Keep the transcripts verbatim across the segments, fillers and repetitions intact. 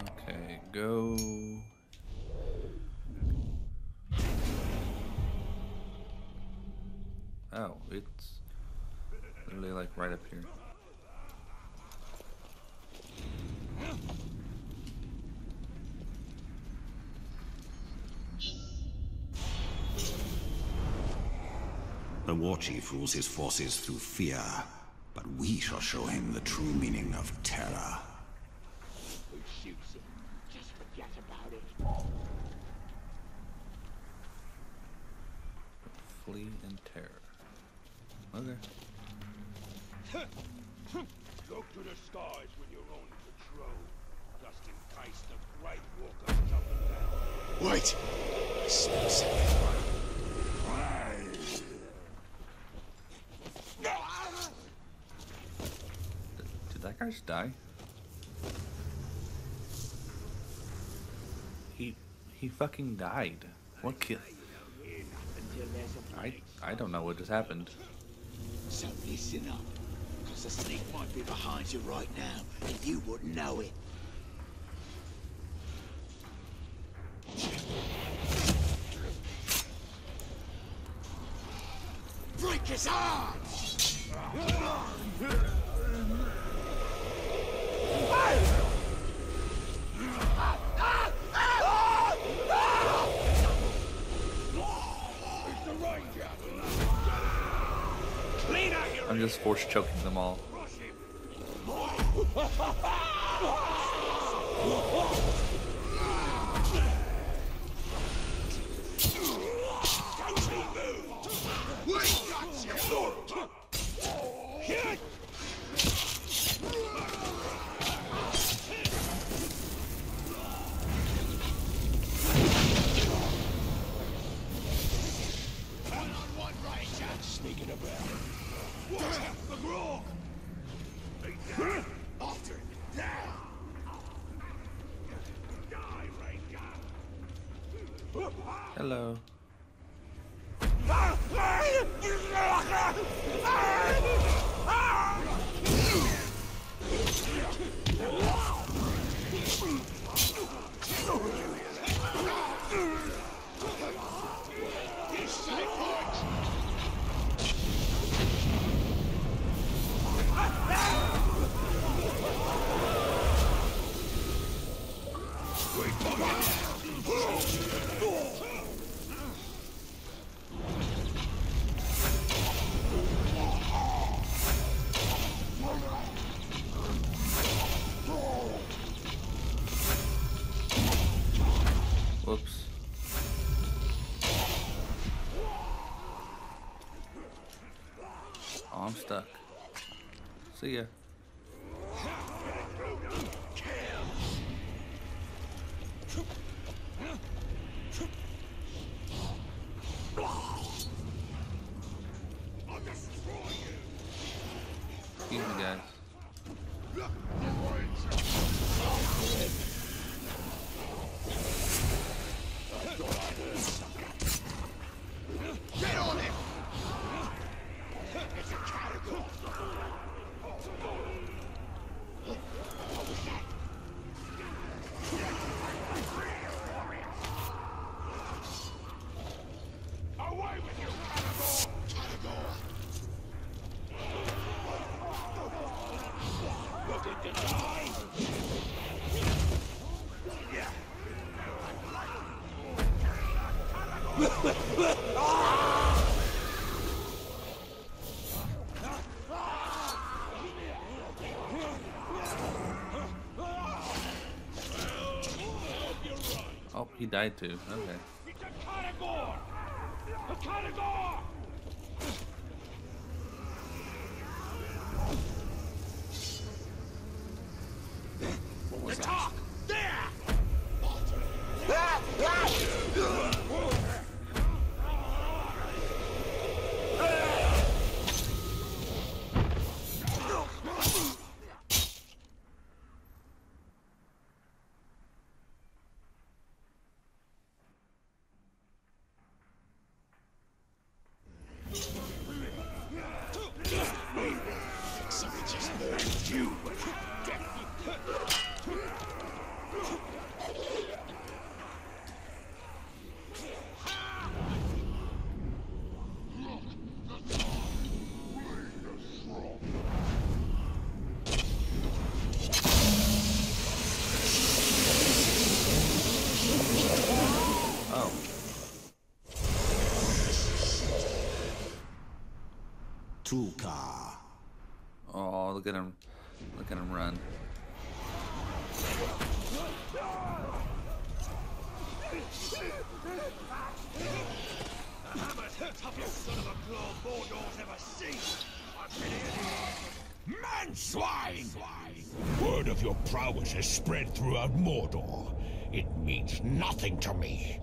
Okay, go. Oh, it's literally like right up here. The war chief rules his forces through fear, but we shall show him the true meaning of terror. We'll shoot him. Just forget about it. Flee in terror. Okay. Look to the stars with your own patrol. Just entice the White Walker down. Wait! I smell something. Did that guy just die? He he fucking died. What kid? I I don't know what just happened. So listen up, because the snake might be behind you right now, and you wouldn't know it. Break his arm! I'm just force choking them all. Hello. Whoops. Oh, I'm stuck. See ya. Oh, he died too. Okay. It's a Caragor! A Caragor! szuka. Oh, look at him. Look at him run. The hammer's the toughest son of a claw Mordor's ever seen. I've been here. Man swine! Word of your prowess has spread throughout Mordor. It means nothing to me.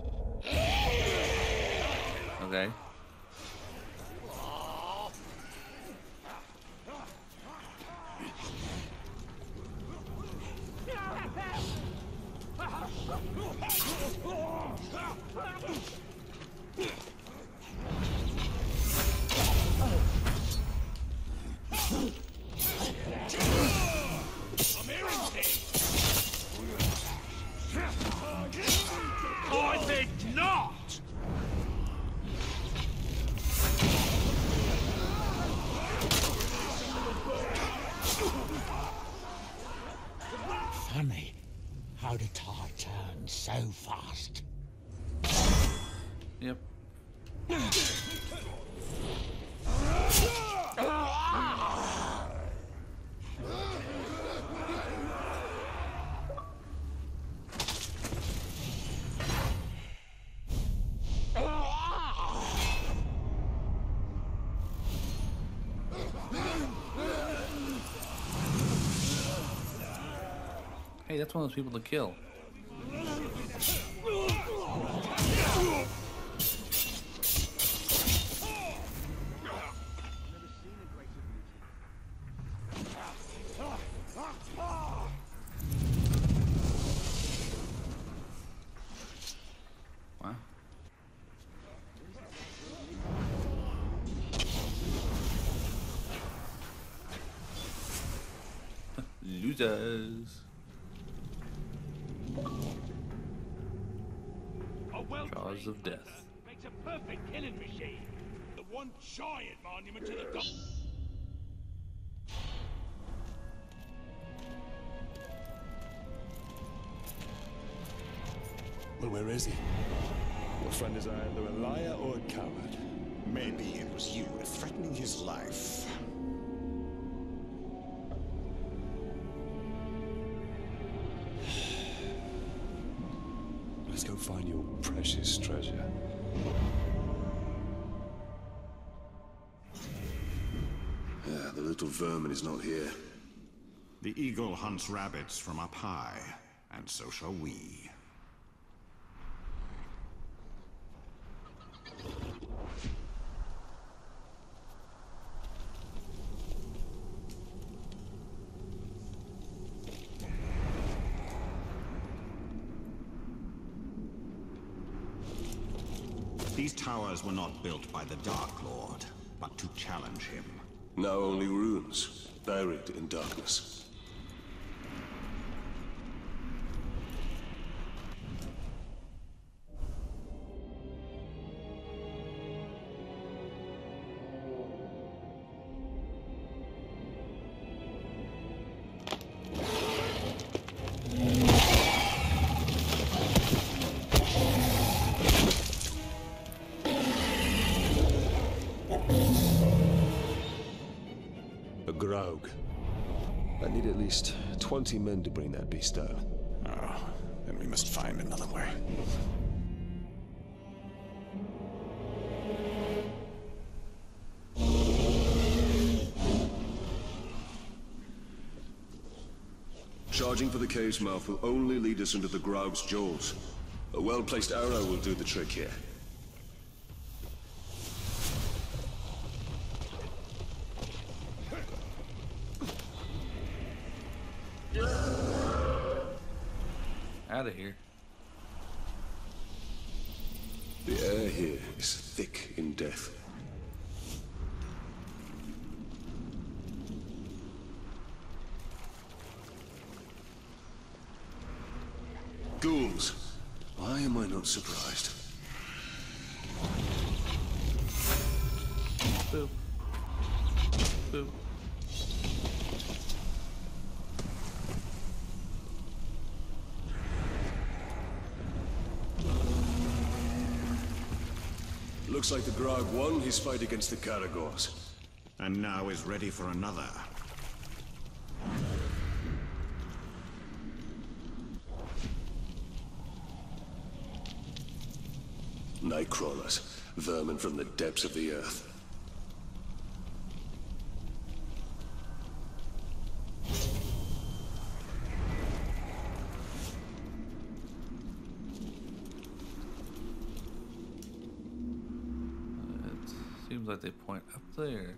Okay. Hey, that's one of those people to kill. Of death makes a perfect killing machine. The one giant monument to the god. Well, where is he? Your friend is either a liar or a coward. Maybe it was you threatening his life. Let's go find your precious treasure. Yeah, the little vermin is not here. The eagle hunts rabbits from up high, and so shall we. These towers were not built by the Dark Lord, but to challenge him. Now only ruins, buried in darkness. twenty men to bring that beast down. Oh, then we must find another way. Charging for the cave's mouth will only lead us into the Graug's jaws. A well-placed arrow will do the trick here. Out of here. The air here is thick in death. Ghouls. Why am I not surprised? Boop. Boop. Looks like the Graug won his fight against the Karagors. and now is ready for another. Night crawlers, vermin from the depths of the earth. It seems like they point up there.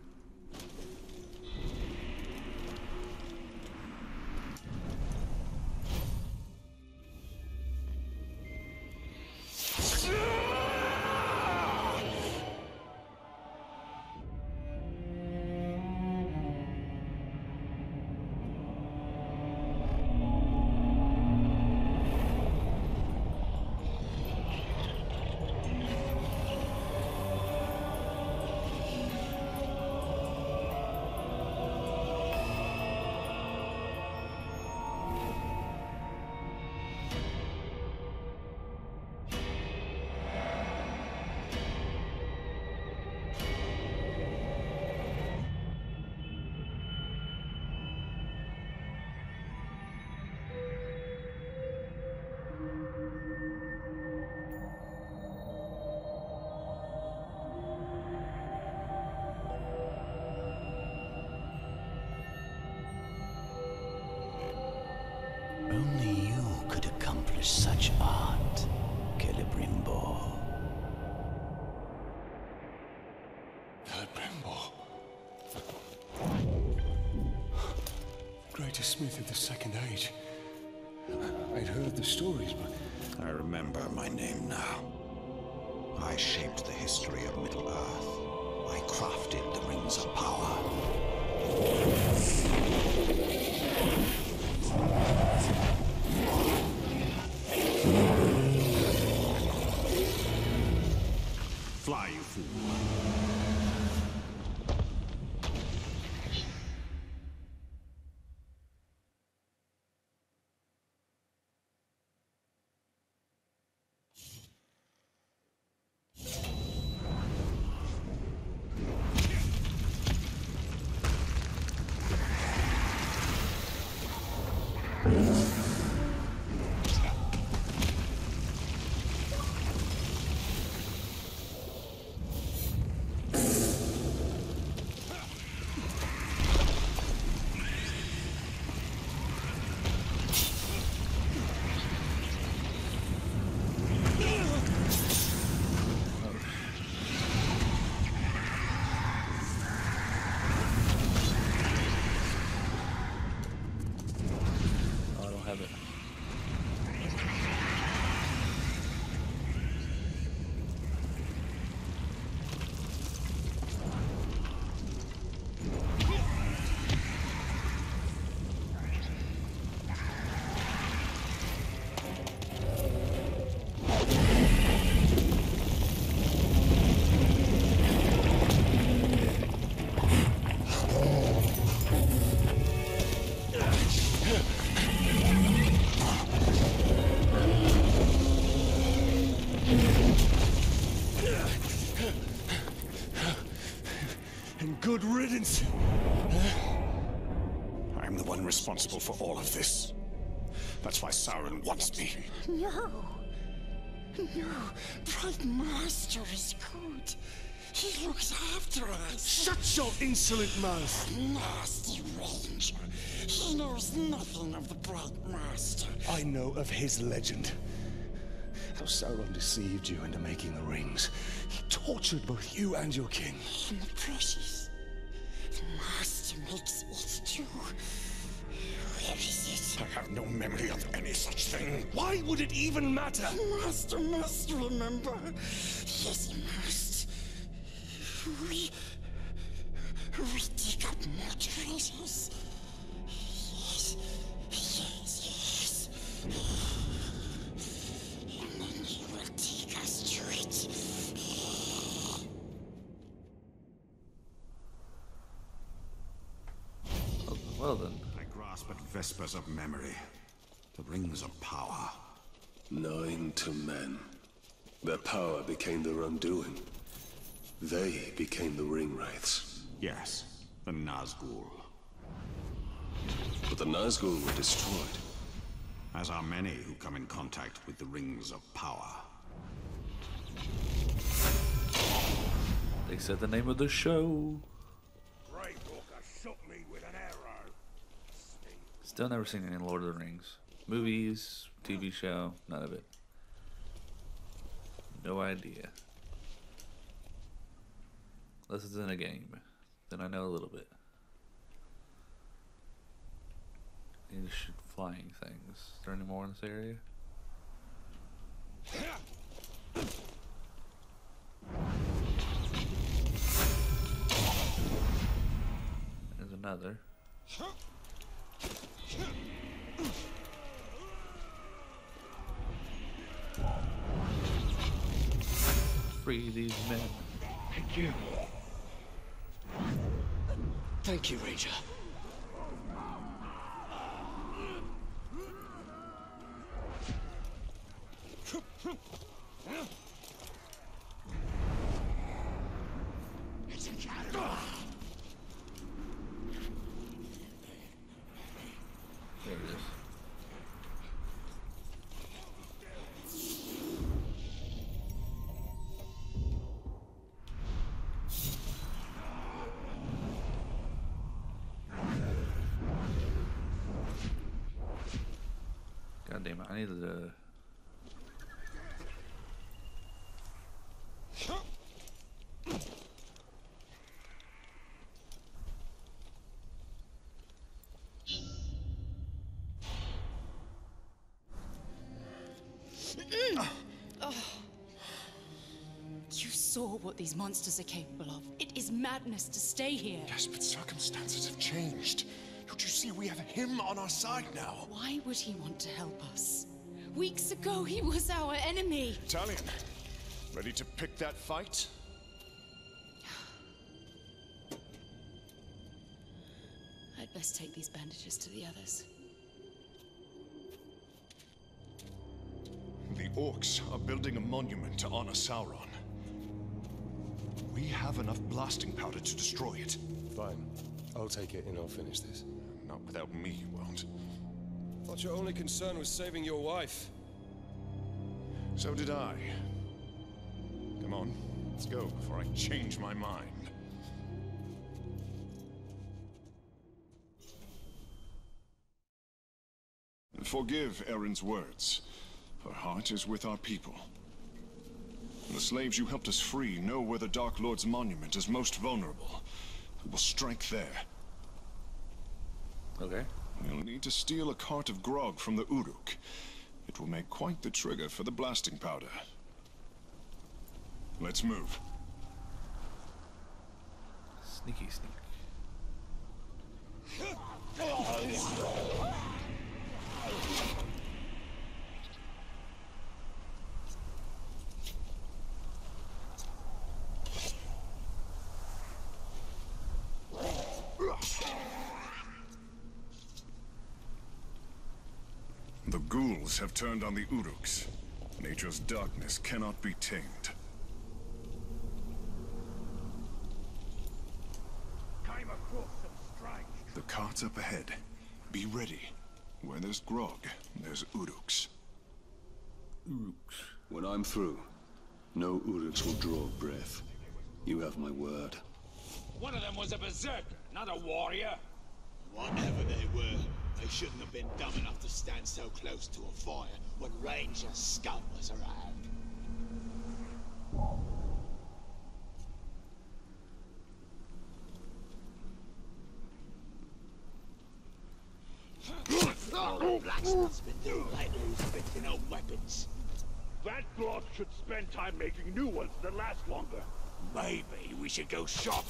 Such art, Celebrimbor. Celebrimbor. Greatest smith of the Second Age. I'd heard the stories, but... I remember my name now. I shaped the history of Middle-earth. I crafted the Rings of Power. Fly, you fool. Good riddance! I'm the one responsible for all of this. That's why Sauron wants me. No! No! Bright Master is good. He looks after us. Shut your insolent mouth! Nasty Ranger. He knows nothing of the Bright Master. I know of his legend. How Sauron deceived you into making the rings. He tortured both you and your kin. And the precious. The Master makes it too. Where is it? I have no memory of any such thing. Why would it even matter? The Master must remember. Yes, he must. We... We dig up more treasures. Yes. Yes, yes. And then he will take us to it. Well then. I grasp at vespers of memory, the rings of power. Nine to men. Their power became their undoing. They became the ringwraiths. Yes, The Nazgul. But the Nazgul were destroyed. As are many who come in contact with the Rings of Power. They said the name of the show. Grey Walker shot me with an arrow. Still never seen any Lord of the Rings. Movies, T V show, none of it. No idea. Unless it's in a game. Then I know a little bit. I need to shoot flying things. Is there any more in this area? There's another. Free these men. Thank you. Thank you, Ranger. It's a cat. There it is. Damn it, I needed to... You saw what these monsters are capable of. It is madness to stay here. Yes, but circumstances have changed. Don't you see we have him on our side now? Why would he want to help us? Weeks ago, he was our enemy. Talion, ready to pick that fight? I'd best take these bandages to the others. The orcs are building a monument to honor Sauron. We have enough blasting powder to destroy it. Fine. I'll take it and I'll finish this. Not without me, you won't. Thought your only concern was saving your wife. So did I. Come on, let's go before I change my mind. Forgive Erin's words. Her heart is with our people. The slaves you helped us free know where the Dark Lord's monument is most vulnerable. We'll strike there. Okay. We'll need to steal a cart of grog from the Uruk. It will make quite the trigger for the blasting powder. Let's move. Sneaky sneak. The ghouls have turned on the Uruks. Nature's darkness cannot be tamed. Came across some strikes. The cart's up ahead. Be ready. Where there's grog, there's Uruks. Uruks. When I'm through, no Uruks will draw breath. You have my word. One of them was a berserker, not a warrior. Whatever they were, they shouldn't have been dumb enough to stand so close to a fire when Ranger scum was around. All the blacksmiths been doing lately is fixing old weapons. That block should spend time making new ones that last longer. Maybe we should go shop.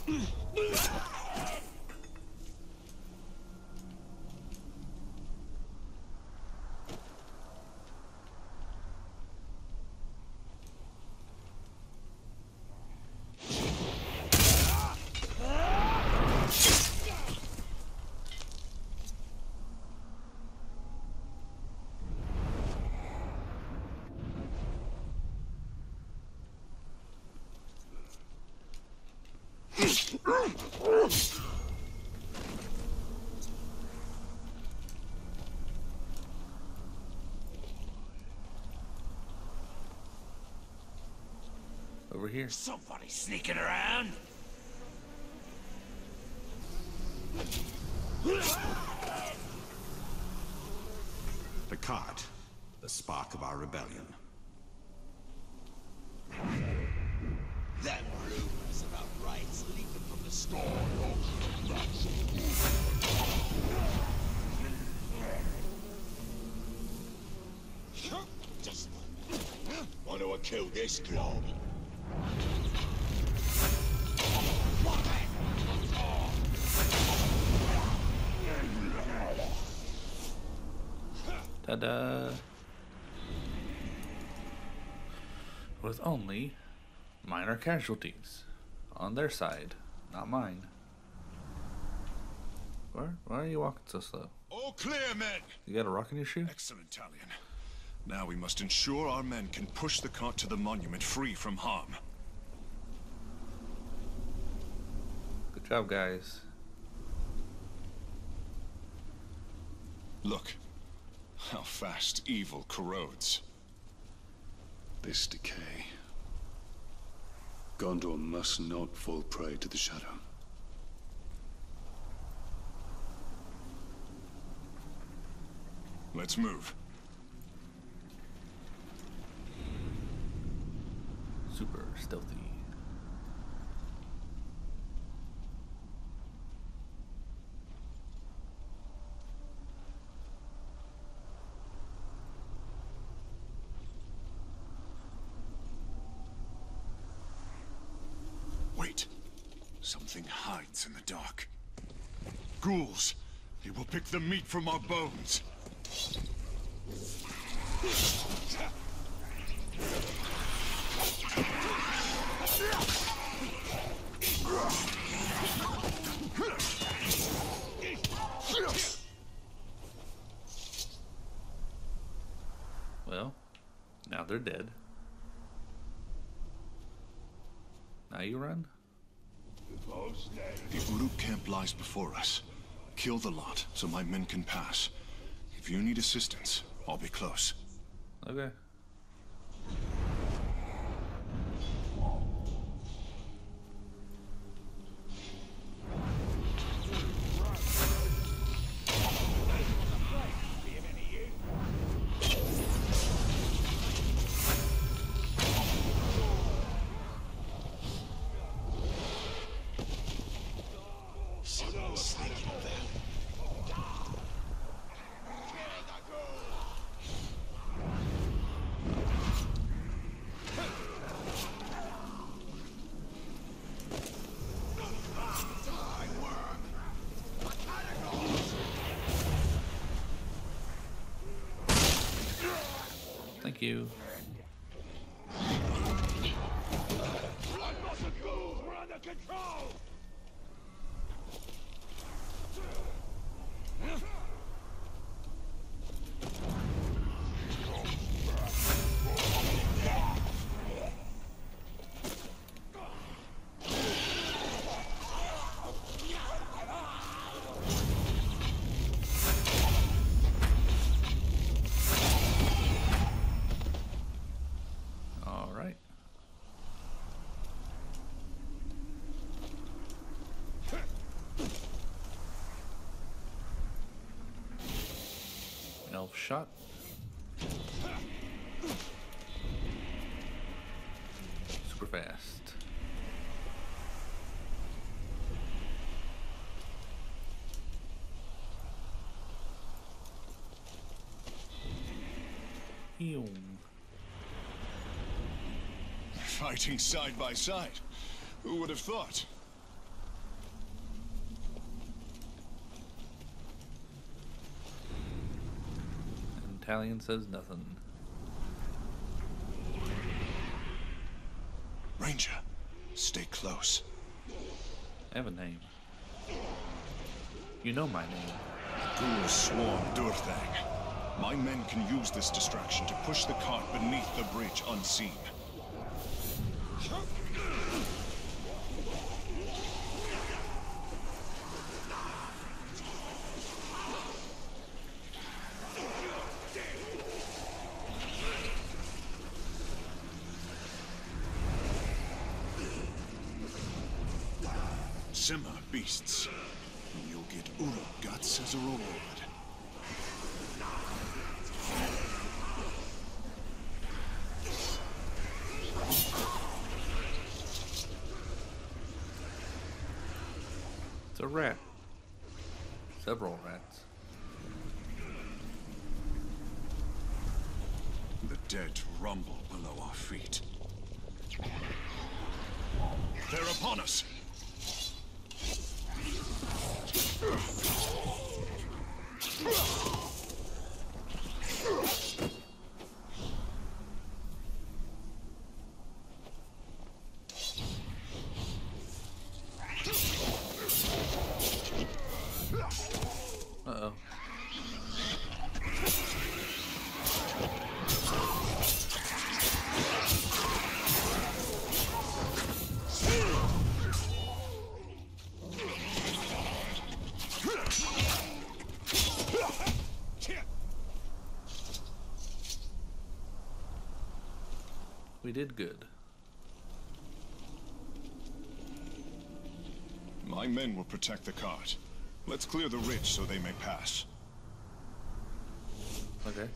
here. Somebody sneaking around. The cart, the spark of our rebellion. That rumors about rights leaping from the storm. Just want to kill this globe. Ta-da! With only minor casualties on their side, not mine. Where? Why are you walking so slow? All clear, men. You got a rock in your shoe? Excellent, Talion. Now we must ensure our men can push the cart to the monument free from harm. Good job, guys. Look. How fast evil corrodes. This decay. Gondor must not fall prey to the shadow. Let's move. Super stealthy. Something hides in the dark. Ghouls! They will pick the meat from our bones! Well, now they're dead. Now you run? The Uruk camp lies before us. Kill the lot so my men can pass. If you need assistance, I'll be close. Okay. Thank you. Shot. Super fast. Ew. Fighting side by side. Who would have thought? Talion says nothing. Ranger, stay close. I have a name. You know my name. The ghouls swarm Durthang. My men can use this distraction to push the cart beneath the bridge unseen. simmer beasts, and you'll get Uruk guts as a reward. It's a rat. Several rats. The dead rumble below our feet. They're upon us! Uh-oh. We did good. My men will protect the cart. Let's clear the ridge so they may pass. Okay.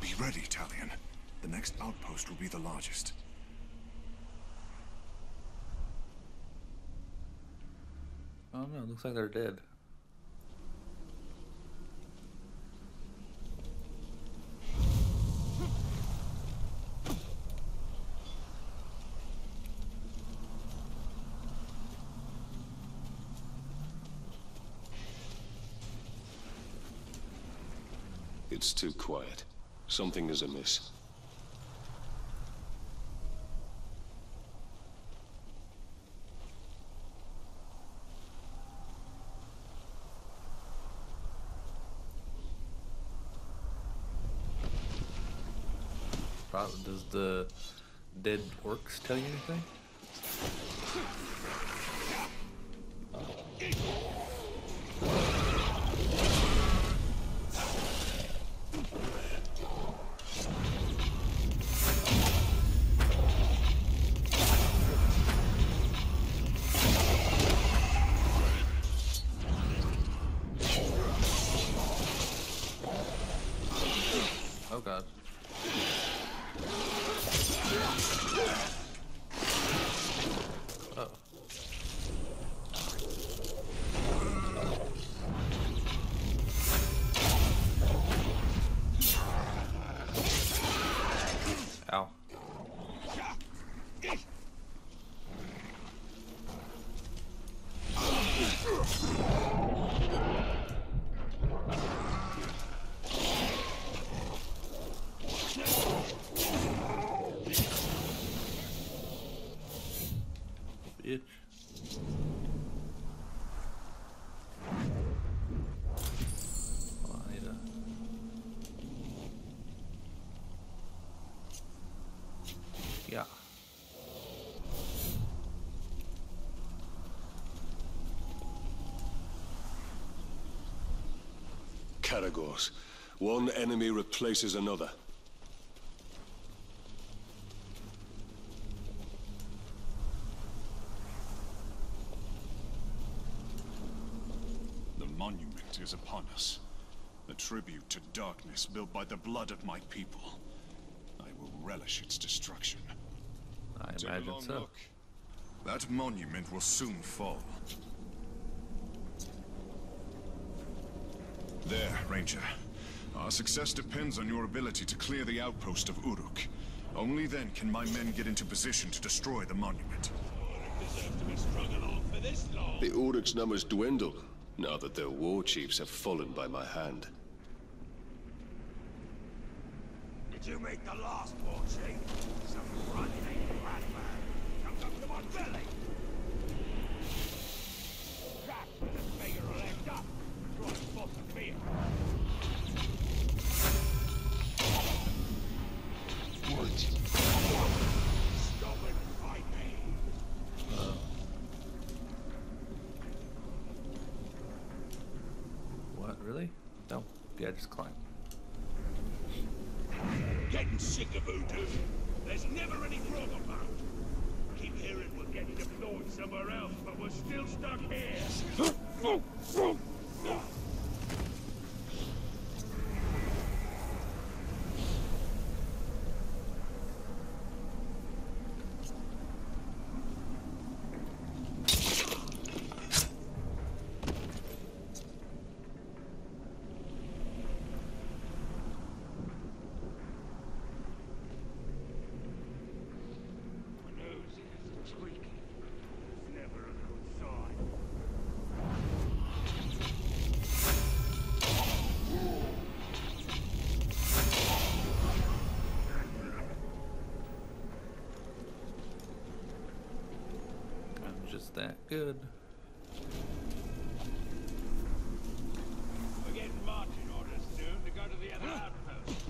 Be ready, Talion. The next outpost will be the largest. Oh no, looks like they're dead. It's too quiet. Something is amiss. Probably, does the dead orcs tell you anything? Caragors. One enemy replaces another. The monument is upon us. A tribute to darkness built by the blood of my people. I will relish its destruction. I imagine so. Look. That monument will soon fall. There, Ranger. Our success depends on your ability to clear the outpost of Uruk. Only then can my men get into position to destroy the monument. The Uruk's numbers dwindle, now that their war chiefs have fallen by my hand. Did you make the last war chief? Some running madman comes up to my belly! What, really? No. Yeah, just climb. getting sick of voodoo. There's never any grog about. Keep hearing we're getting deployed somewhere else, but we're still stuck here. That good. We're getting marching orders soon to go to the other outpost.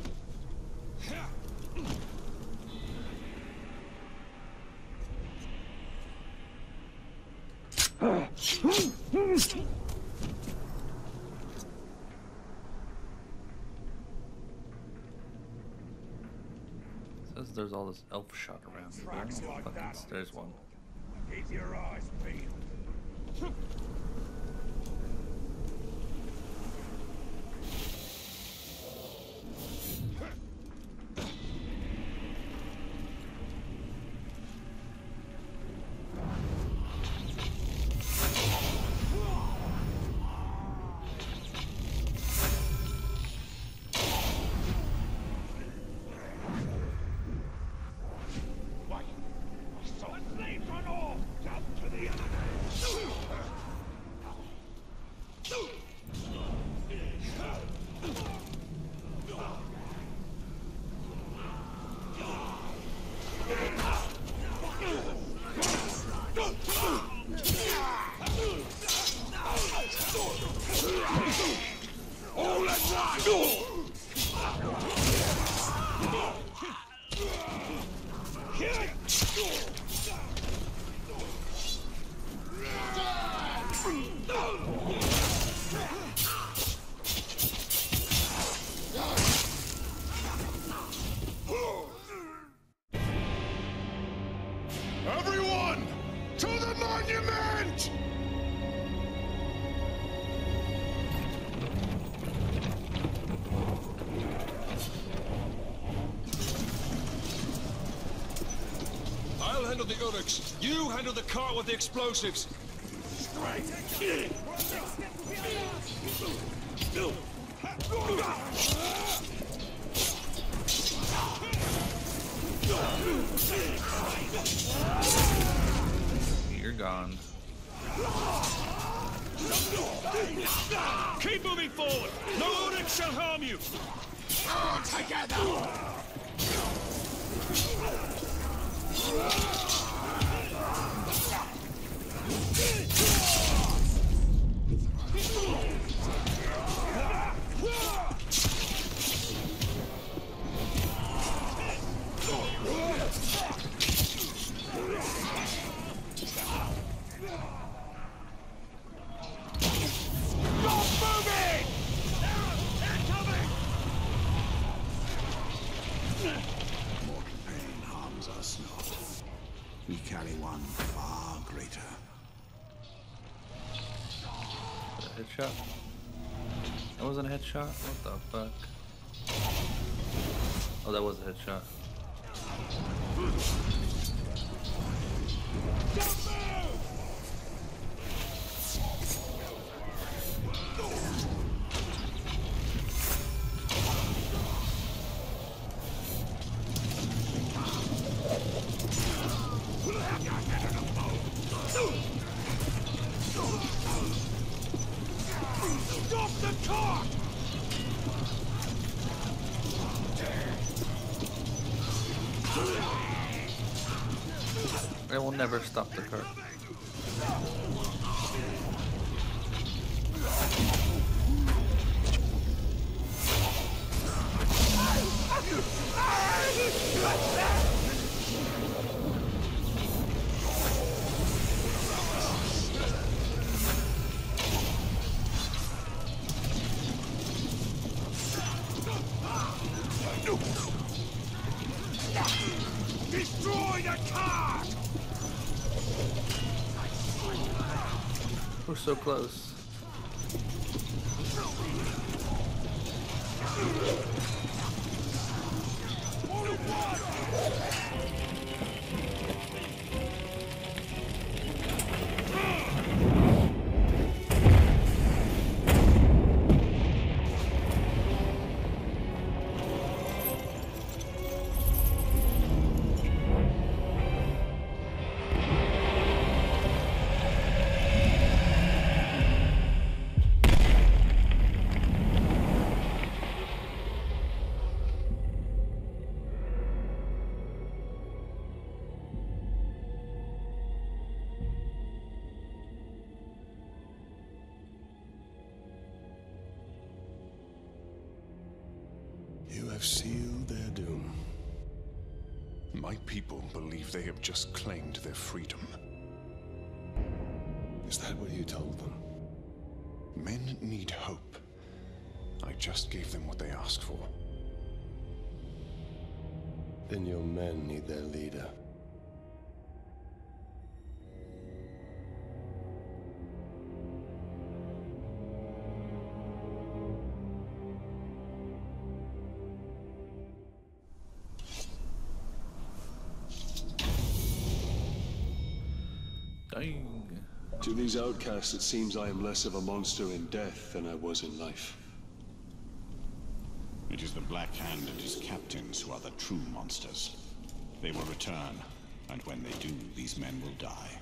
Says there's all this elf shot around here. Fucking there's one. Keep your eyes peeled. The Uruks. You handle the cart with the explosives. You're gone. Keep moving forward. No Uruks shall harm you. All together. Headshot? That wasn't a headshot? What the fuck? Oh, that was a headshot. Never stop the cart. We're so close. Sealed their doom. My people believe they have just claimed their freedom. Is that what you told them? Men need hope. I just gave them what they asked for. Then your men need their leader. To these outcasts, it seems I am less of a monster in death than I was in life. It is the Black Hand and his captains who are the true monsters. They will return, and when they do, these men will die.